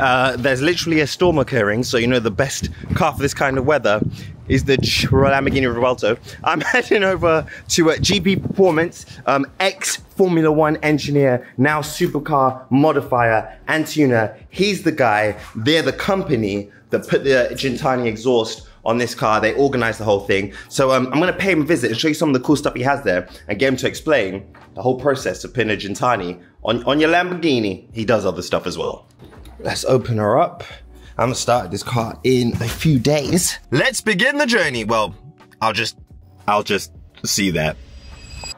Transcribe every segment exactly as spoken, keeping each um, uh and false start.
Uh, there's literally a storm occurring, so you know the best car for this kind of weather is the Lamborghini Revuelto. I'm heading over to uh, G V Performance, um, ex-Formula One engineer, now supercar modifier and tuner. He's the guy, they're the company that put the Gintani exhaust on this car. They organized the whole thing. So um, I'm gonna pay him a visit and show you some of the cool stuff he has there and get him to explain the whole process of putting a Gintani on, on your Lamborghini. He does other stuff as well. Let's open her up. I'm gonna start this car in a few days. Let's begin the journey. Well, I'll just, I'll just see that.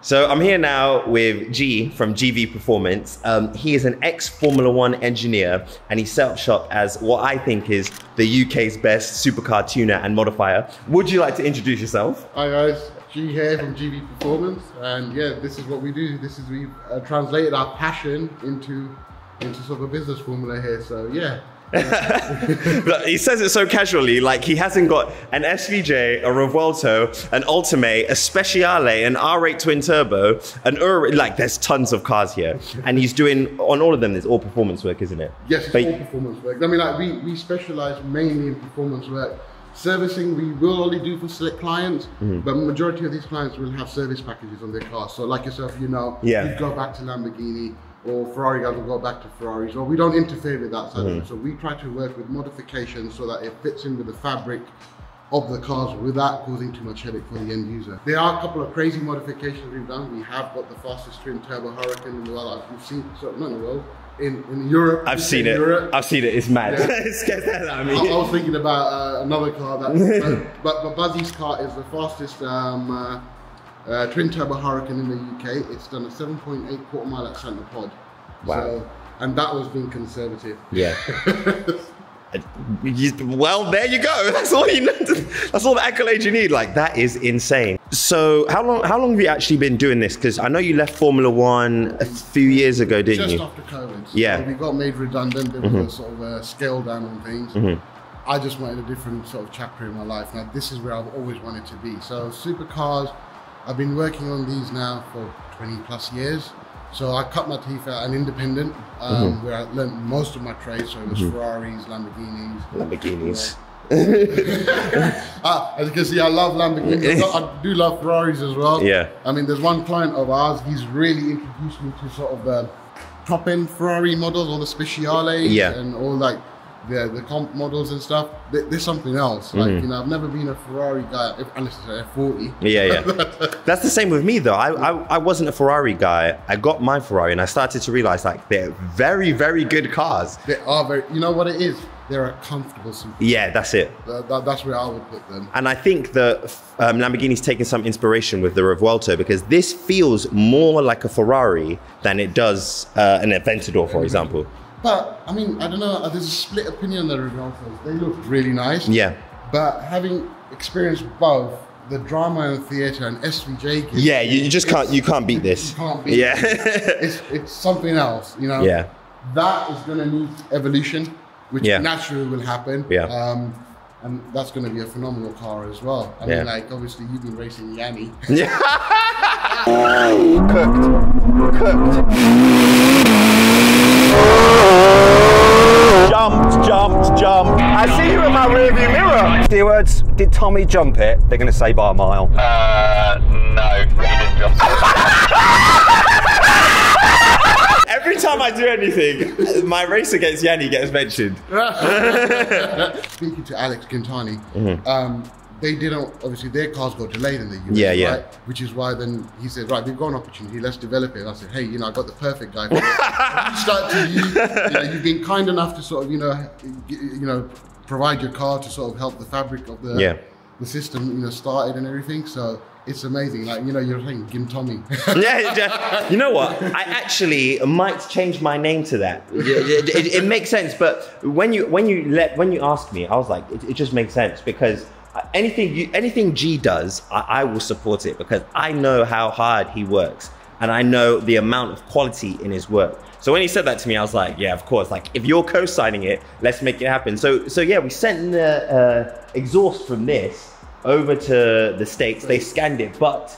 So I'm here now with G from G V Performance. Um, he is an ex-Formula One engineer and he set up shop as what I think is the U K's best supercar tuner and modifier. Would you like to introduce yourself? Hi guys, G here from G V Performance, and yeah, this is what we do. This is, we've uh, translated our passion into, into sort of a business formula here, so yeah. He says it so casually, like he hasn't got an S V J, a Revuelto, an Ultimate, a Speciale, an R eight Twin Turbo, an Urus. Like there's tons of cars here, and he's doing on all of them. There's all performance work, isn't it? Yes, it's but all performance work. I mean, like we we specialize mainly in performance work. Servicing we will only do for select clients, mm-hmm. but majority of these clients will have service packages on their cars. So like yourself, you know, yeah. you go back to Lamborghini. Or Ferrari guys will go back to Ferraris, or we don't interfere with that side of it. So we try to work with modifications so that it fits in with the fabric of the cars without causing too much headache for the end user. There are a couple of crazy modifications we've done. We have got the fastest twin turbo Huracan in the world. We've seen, so not in the world, in, in Europe. I've seen it, Europe. I've seen it, it's mad. Yeah. It scares the hell out of me. I, I was thinking about uh, another car, that, uh, but, but Buzzy's car is the fastest um, uh, Uh, twin turbo Huracan in the U K. It's done a seven point eight quarter mile at Santa Pod. Wow. So, and that was being conservative. Yeah. Well, there you go. That's all you need. That's all the accolades you need. Like that is insane. So how long, how long have you actually been doing this? Because I know you left Formula One a few years ago, didn't you? Just after COVID. So yeah. We got made redundant. There was mm-hmm. a sort of a scale down on things. Mm-hmm. I just wanted a different sort of chapter in my life. Now this is where I've always wanted to be. So supercars, I've been working on these now for twenty plus years. So I cut my teeth out an independent, um, mm-hmm. where I learned most of my trade. So it was mm-hmm. Ferraris, Lamborghinis. Lamborghinis. Ah, as you can see, I love Lamborghinis. I do love Ferraris as well. Yeah. I mean, there's one client of ours, he's really introduced me to sort of the top end Ferrari models, all the Speciales yeah. and all like the, the comp models and stuff. There's something else, like mm-hmm. you know, I've never been a Ferrari guy unless it's an F forty. Yeah, yeah. That's the same with me though. I, I I wasn't a Ferrari guy. I got my Ferrari and I started to realize like they're very, very good cars. They are very. You know what it is? They're a comfortable super. Yeah, that's it. That, that, that's where I would put them. And I think that um, Lamborghini's taken some inspiration with the Revuelto because this feels more like a Ferrari than it does uh, an Aventador, for example. But, I mean, I don't know, there's a split opinion on the Revueltos. They look really nice. Yeah. But having experienced both, the drama and theatre and S V J gives, yeah, you just can't, you can't beat this. You can't beat yeah. it. It's, it's something else, you know. Yeah. That is going to need evolution, which yeah. naturally will happen. Yeah. Um, and that's going to be a phenomenal car as well. I yeah. mean, like, obviously, you've been racing Yanni. Yeah. Cooked. Cooked. Jumped, jumped, jumped. I see you in my rearview mirror. Stewards, did Tommy jump it? They're going to say by a mile. Uh, no, he didn't jump it. Every time I do anything, my race against Yanni gets mentioned. Speaking to Alex Gintani, mm-hmm. um, they didn't, obviously their cars got delayed in the U S, yeah, yeah. right? Which is why then he said, right, we've got an opportunity, let's develop it. And I said, hey, you know, I got the perfect guy for it. Start to you, you know, you've been kind enough to sort of, you know, you know, provide your car to sort of help the fabric of the, yeah. the system, you know, started and everything. So it's amazing. Like, you know, you're saying Gintani. yeah, yeah, you know what? I actually might change my name to that. It, it, it makes sense. But when you, when you let, when you asked me, I was like, it, it just makes sense because anything you, anything G does, I, I will support it because I know how hard he works and I know the amount of quality in his work. So when he said that to me, I was like, yeah, of course. Like if you're co-signing it, let's make it happen. So, so yeah, we sent the uh, exhaust from this over to the States. They scanned it, but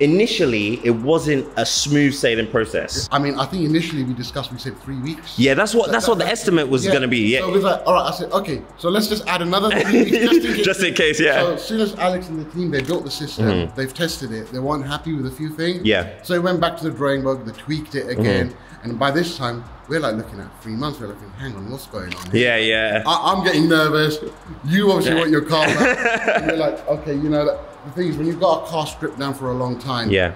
initially it wasn't a smooth sailing process. I mean, I think initially we discussed, we said three weeks. Yeah, that's what, so that's that, what the that, estimate was yeah. going to be. Yeah. So it was like, all right, I said, okay, so let's just add another three weeks just in case. Just in case, yeah. So as soon as Alex and the team, they built the system, mm-hmm. they've tested it, they weren't happy with a few things. Yeah. So we went back to the drawing board, they tweaked it again. Mm-hmm. And by this time, we're like looking at three months, we're looking, hang on, what's going on here? Yeah, yeah. I, I'm getting nervous. You obviously want your car back. And you're like, okay, you know, that, the thing is, when you've got a car stripped down for a long time, yeah.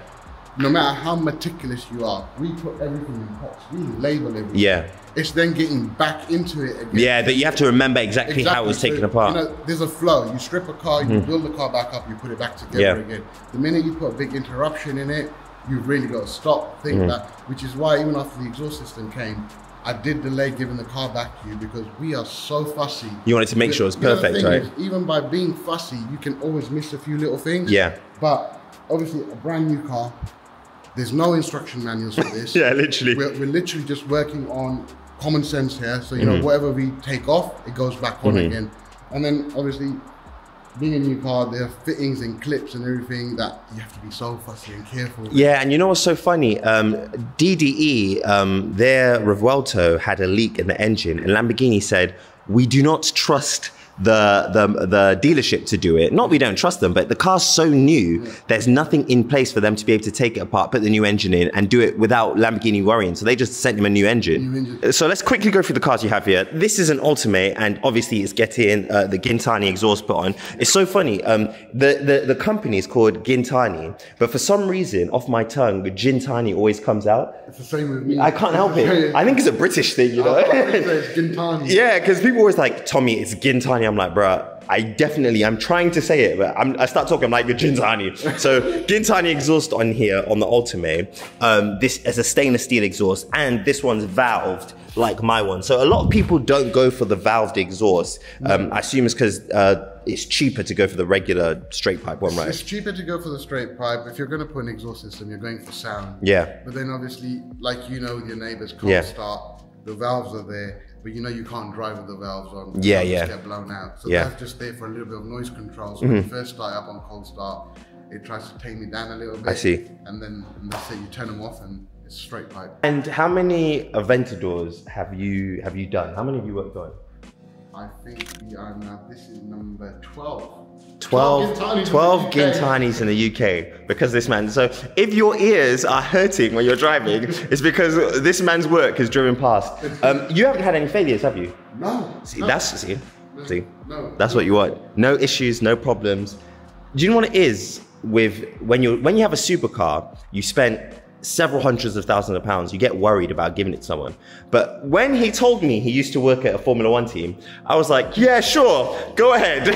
no matter how meticulous you are, we put everything in pots, we label everything. Yeah. It's then getting back into it again. Yeah, that you have to remember exactly, exactly. how it was so, taken apart. You know, there's a flow. You strip a car, you mm. build the car back up, you put it back together yeah. again. The minute you put a big interruption in it, you've really got to stop, think mm. that, which is why even after the exhaust system came, I did delay giving the car back to you because we are so fussy. You wanted to make sure it's perfect, right? Is, even by being fussy, you can always miss a few little things. Yeah. But obviously a brand new car, there's no instruction manuals for this. Yeah, literally. We're, we're literally just working on common sense here. So, you mm-hmm. know, whatever we take off, it goes back on mm-hmm. again. And then obviously, being a new car, there are fittings and clips and everything that you have to be so fussy and careful with. Yeah, and you know what's so funny? Um, D D E, um, their Revuelto had a leak in the engine, and Lamborghini said, we do not trust the, the, the dealership to do it. Not we don't trust them, but the car's so new, yeah. there's nothing in place for them to be able to take it apart, put the new engine in, and do it without Lamborghini worrying. So they just sent him a new engine. New engine. So let's quickly go through the cars you have here. This is an Ultimate, and obviously it's getting uh, the Gintani exhaust put on. It's so funny. Um, the, the, the company is called Gintani, but for some reason, off my tongue, Gintani always comes out. It's the same with me. I can't help it. I think it's a British thing, you know? It's Gintani. Yeah, because people always like, Tommy, it's Gintani. I'm like, bruh, I definitely, I'm trying to say it, but I'm, I start talking, I'm like, Gintani. So Gintani exhaust on here, on the Ultimate. Um, this is a stainless steel exhaust, and this one's valved like my one. So a lot of people don't go for the valved exhaust. Um, I assume it's because uh, it's cheaper to go for the regular straight pipe one, right? It's cheaper to go for the straight pipe. If you're going to put an exhaust system, you're going for sound. Yeah. But then obviously, like you know, your neighbors can't yeah. start, the valves are there. But you know you can't drive with the valves on. Yeah, yeah. Just get blown out. So yeah. that's just there for a little bit of noise control. So mm-hmm. when you first start up on cold start, it tries to tame you down a little bit. I see. And then and that's it. You turn them off and it's straight pipe. And how many Aventadors have you have you done? How many have you worked on? I think we are now. This is number twelve. twelve, twelve Gintanis in the U K because this man. So if your ears are hurting when you're driving, it's because this man's work has driven past. Um, you haven't had any failures, have you? No. See, no. that's see, no, see, no. that's what you want. No issues, no problems. Do you know what it is with when you when you have a supercar? You spent several hundreds of thousands of pounds, you get worried about giving it to someone. But when he told me he used to work at a Formula One team, I was like, yeah, sure, go ahead.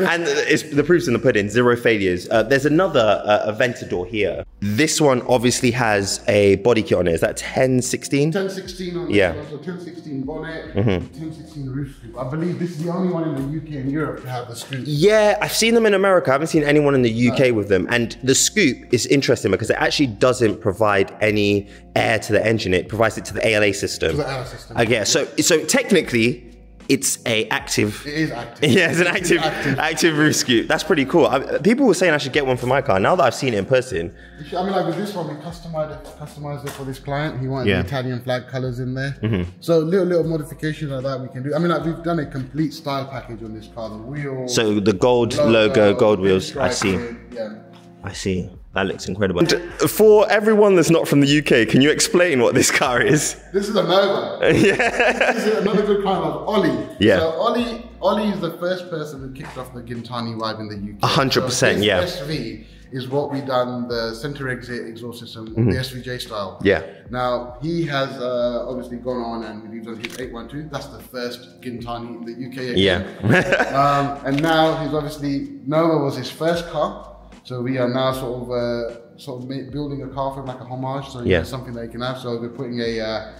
And it's, the proof's in the pudding, zero failures. Uh, there's another uh, Aventador here. This one obviously has a body kit on it. Is that ten sixteen? ten sixteen on yeah. the ten sixteen bonnet, mm-hmm. ten sixteen roof scoop. I believe this is the only one in the U K and Europe to have the scoop. Yeah, I've seen them in America. I haven't seen anyone in the U K no. with them. And the scoop is interesting because it actually doesn't provide provide any air to the engine, it provides it to the A L A system. To the A L A system. Okay, so so technically, it's a active. It is active. Yeah, it's an active, it active. active roof scoop. That's pretty cool. I, people were saying I should get one for my car. Now that I've seen it in person. Should, I mean, like with this one, we customized it, customized it for this client. He wanted yeah. the Italian flag colors in there. Mm-hmm. So little little modifications like that we can do. I mean, like we've done a complete style package on this car. The wheels. So the gold logo, logo gold wheels. I see. It, yeah. I see. That looks incredible. And for everyone that's not from the U K, can you explain what this car is? This is a Nova. Yeah. This is another good car of Ollie. Yeah. So Ollie, Ollie is the first person who kicked off the Gintani vibe in the U K. one hundred percent, so his yeah. S V is what we done, the center exit exhaust system, mm-hmm. the S V J style. Yeah. Now, he has uh, obviously gone on and we've done his eight one two. That's the first Gintani in the U K. Again. Yeah. um, and now, he's obviously, Nova was his first car. So we are now sort of uh, sort of building a car for him, like a homage, so yeah. something that he can have. So we're putting a uh,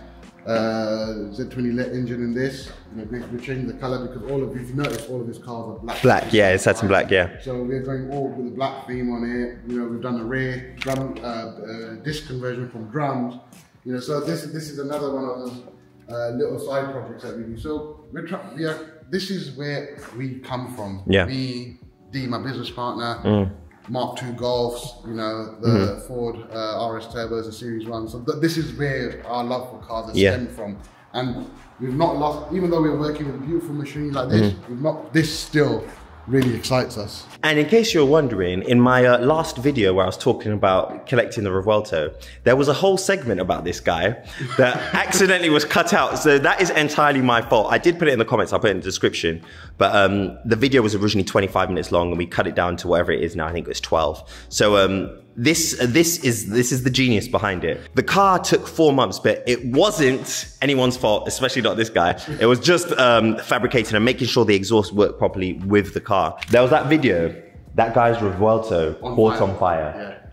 uh, Z twenty L E D engine in this. You know, we're changing the color because all of, if you notice, all of his cars are black. Black, yeah, it's satin black, yeah. So we're going all with a black theme on it. You know, we've done a rear drum uh, uh, disc conversion from drums. You know, so this this is another one of those uh, little side projects that we do. So we're trying. Yeah, this is where we come from. Yeah. Me, D, my business partner. Mm. Mark two Golfs, you know, the mm-hmm. Ford uh, R S Turbos, the Series one. So th this is where our love for cars has yeah. stemmed from. And we've not lost, even though we're working with a beautiful machine like this, mm-hmm. we've not, this still really excites us. And in case you're wondering, in my uh, last video where I was talking about collecting the Revuelto, there was a whole segment about this guy that accidentally was cut out. So that is entirely my fault. I did put it in the comments, I'll put it in the description. But um, the video was originally twenty-five minutes long and we cut it down to whatever it is now, I think it was twelve. So, um, This this is this is the genius behind it. The car took four months, but it wasn't anyone's fault, especially not this guy. It was just um, fabricating and making sure the exhaust worked properly with the car. There was that video, that guy's Revuelto caught on fire. Yeah.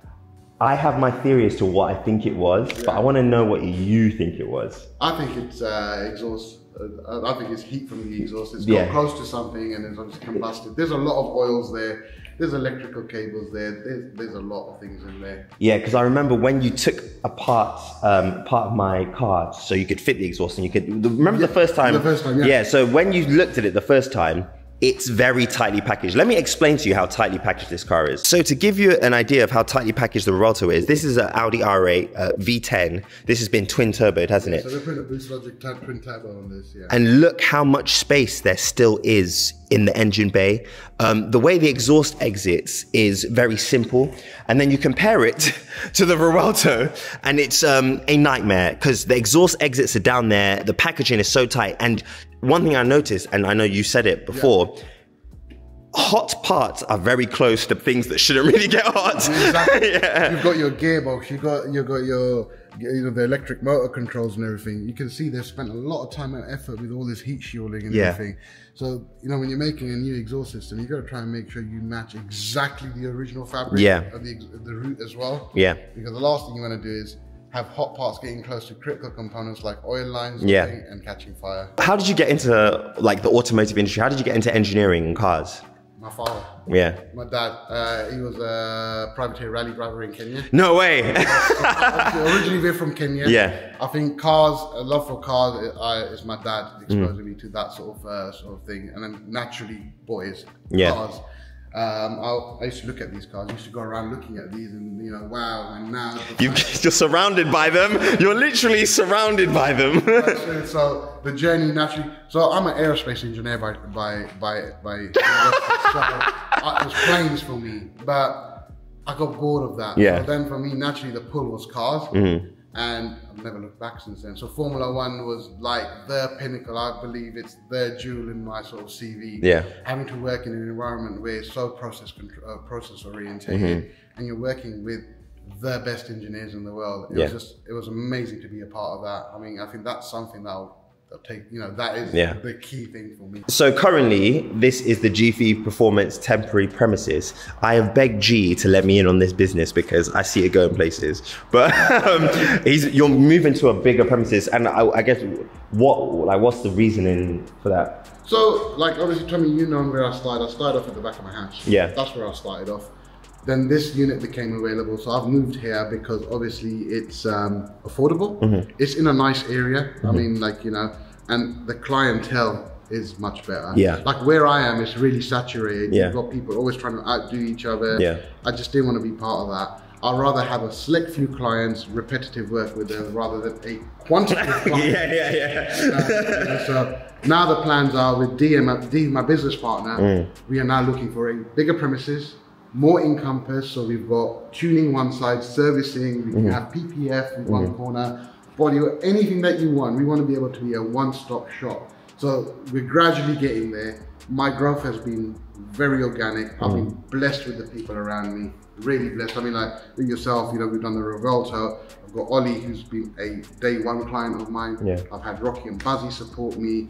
I have my theory as to what I think it was, yeah. but I want to know what you think it was. I think it's uh, exhaust. I think it's heat from the exhaust. It's yeah. got close to something and it's obviously combusted. There's a lot of oils there. There's electrical cables there. There's, there's a lot of things in there. Yeah, because I remember when you took apart um, part of my car so you could fit the exhaust and you could... Remember yeah, the first time? The first time, yeah. Yeah, so when you looked at it the first time, it's very tightly packaged. Let me explain to you how tightly packaged this car is. So to give you an idea of how tightly packaged the Revuelto is, this is an Audi R eight uh, V ten. This has been twin turboed, hasn't it? So they put a Boost Logic type twin turbo on this, yeah. And look how much space there still is in the engine bay. Um, the way the exhaust exits is very simple. And then you compare it to the Revuelto and it's um, a nightmare because the exhaust exits are down there, the packaging is so tight. And one thing I noticed, and I know you said it before, yeah. hot parts are very close to things that shouldn't really get hot. Exactly. yeah. You've got your gearbox, you've got, you've got your, you know, the electric motor controls and everything. You can see they've spent a lot of time and effort with all this heat shielding and yeah. everything. So, you know, when you're making a new exhaust system, you've got to try and make sure you match exactly the original fabric yeah. of the, the root as well. Yeah. Because the last thing you want to do is have hot parts getting close to critical components like oil lines yeah. and catching fire. How did you get into like the automotive industry? How did you get into engineering and cars? My father. Yeah. My dad, uh, he was a privateer rally driver in Kenya. No way! Originally we're from Kenya. Yeah. I think cars, a love for cars is, uh, is my dad exposing mm. me to that sort of uh, sort of thing. And then naturally, boys, yeah. cars. Um, I, I used to look at these cars. I used to go around looking at these, and you know, wow! And now you, you're surrounded by them. You're literally surrounded by them. so, so the journey naturally. So I'm an aerospace engineer by by by by. So I, it was planes for me, but I got bored of that. Yeah. So then for me, naturally, the pull was cars, mm-hmm. and I've never looked back since then. So Formula One was like the pinnacle. I believe it's the jewel in my sort of C V. Yeah. Having to work in an environment where it's so process uh, process orientated, mm-hmm. and you're working with the best engineers in the world. It yeah. was just, it was amazing to be a part of that. I mean, I think that's something that I'll, I'll take, you know, that is yeah. the key thing for me. So currently, this is the G V Performance temporary premises. I have begged G to let me in on this business because I see it going places. But um, he's, you're moving to a bigger premises, and I, I guess what, like, what's the reasoning for that? So, like, obviously, Tommy, you know where I started. I started off at the back of my house. Yeah, that's where I started off. Then this unit became available, so I've moved here because obviously it's um, affordable. Mm-hmm. It's in a nice area. Mm-hmm. I mean, like, you know, and the clientele is much better. Yeah. Like where I am, it's really saturated. Yeah. You've got people always trying to outdo each other. Yeah. I just didn't want to be part of that. I'd rather have a select few clients, repetitive work with them, rather than a quantitative client. yeah, yeah, yeah. Uh, so now the plans are with D, my business partner, mm. we are now looking for a bigger premises, more income per, so we've got tuning one side, servicing, we can mm-hmm. have P P F in mm-hmm. one corner, body, anything that you want. We want to be able to be a one-stop shop. So we're gradually getting there. My growth has been very organic. Mm-hmm. I've been blessed with the people around me, really blessed. I mean, like with yourself, you know, we've done the Revuelto. I've got Ollie, who's been a day one client of mine. Yeah. I've had Rocky and Buzzy support me.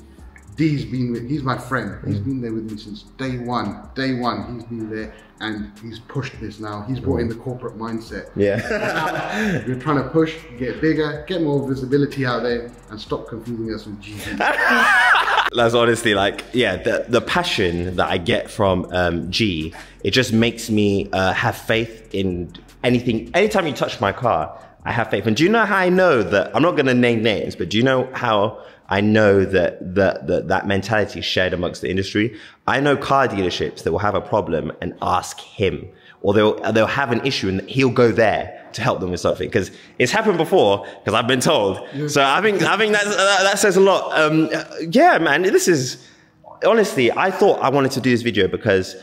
D's been with, he's my friend. He's been there with me since day one. Day one, he's been there and he's pushed this now. He's brought in the corporate mindset. Yeah. We're trying to push, get bigger, get more visibility out there and stop confusing us with G V. That's honestly like, yeah, the, the passion that I get from um, G, it just makes me uh, have faith in anything. Anytime you touch my car, I have faith. And do you know how I know that, I'm not going to name names, but do you know how I know that that, that that mentality is shared amongst the industry? I know car dealerships that will have a problem and ask him or they'll, they'll have an issue and he'll go there to help them with something, because it's happened before, because I've been told. Yeah. So I think, I think that, uh, that says a lot. Um, yeah, man, this is, honestly, I thought I wanted to do this video because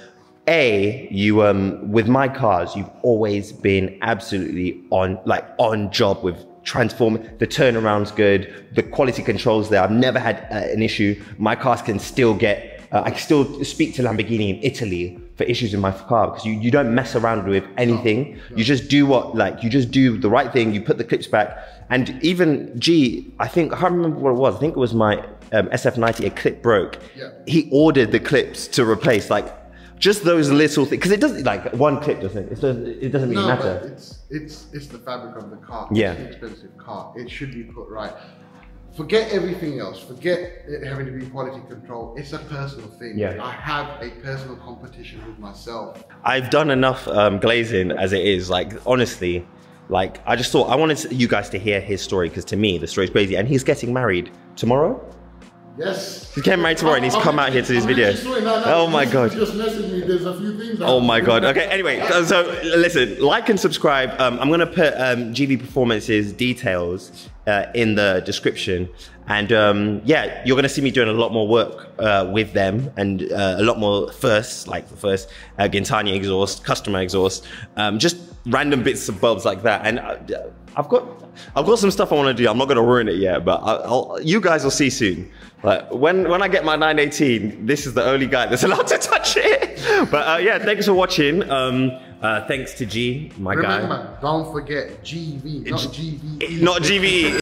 A, you, um, with my cars, you've always been absolutely on, like on job with transform, the turnaround's good, the quality control's there. I've never had uh, an issue. My cars can still get, uh, I can still speak to Lamborghini in Italy for issues in my car, because you, you don't mess around with anything. You just do what, like, you just do the right thing, you put the clips back. And even G, I think, I can't remember what it was, I think it was my um, S F ninety, a clip broke. Yeah. He ordered the clips to replace, like, just those little things, because it doesn't, like, one clip doesn't, it doesn't, it doesn't really no, matter. But it's, it's, it's the fabric of the car, yeah. It's an expensive car, it should be put right. Forget everything else, forget it having to be quality control. It's a personal thing. Yeah. I have a personal competition with myself. I've done enough um, glazing as it is, like, honestly, like, I just thought, I wanted you guys to hear his story, because to me, the story's crazy, and he's getting married tomorrow? Yes. He came right tomorrow and he's I'm come actually, out here to this I'm video. Sorry, no, no, oh my God. Just messaged me. There's a few things. Oh my God. Okay. Anyway, so, so listen, like and subscribe. Um, I'm going to put um, G V Performance's details uh, in the description. And um, yeah, you're going to see me doing a lot more work uh, with them, and uh, a lot more firsts, like the first uh, Gintani exhaust, customer exhaust, um, just random bits of bulbs like that. And uh, I've got, I've got some stuff I want to do. I'm not going to ruin it yet, but I'll, I'll, you guys will see soon. Like when, when I get my nine eighteen, this is the only guy that's allowed to touch it. But uh, yeah, thanks for watching. Um, uh, thanks to G, my Remember, guy. Don't forget G V, not G V E. Not G V E.